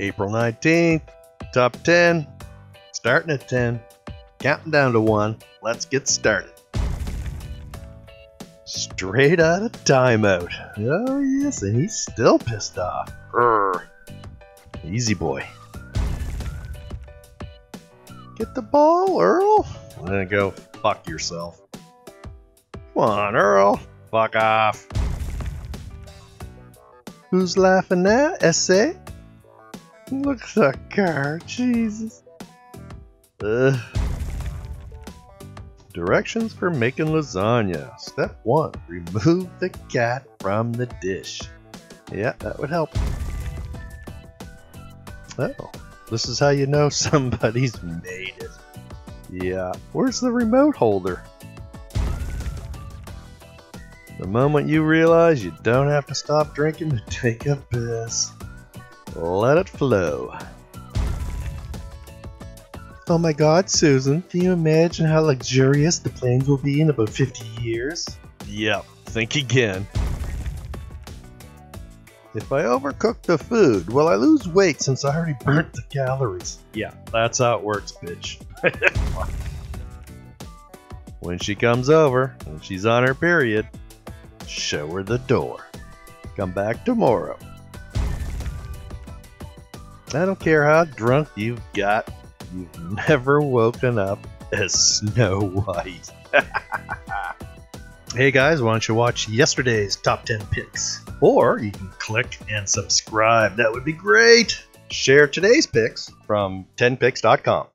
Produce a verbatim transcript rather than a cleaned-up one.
April nineteenth, top ten, starting at ten, counting down to one. Let's get started. Straight out of timeout. Oh yes, and he's still pissed off. Urgh. Easy boy. Get the ball, Earl. I'm gonna go fuck yourself. Come on, Earl. Fuck off. Who's laughing now, S A? Look at that car, Jesus. Ugh. Directions for making lasagna. Step one, remove the cat from the dish. Yeah, that would help. Oh, this is how you know somebody's made it. Yeah, where's the remote holder? The moment you realize you don't have to stop drinking to take a piss. Let it flow. Oh my god, Susan, can you imagine how luxurious the plains will be in about fifty years? Yep, think again. If I overcook the food, will I lose weight since I already burnt the calories? Yeah, that's how it works, bitch. When she comes over, when she's on her period, show her the door. Come back tomorrow. I don't care how drunk you've got, you've never woken up as Snow White. Hey guys, why don't you watch yesterday's top ten picks? Or you can click and subscribe. That would be great. Share today's picks from ten piks dot com.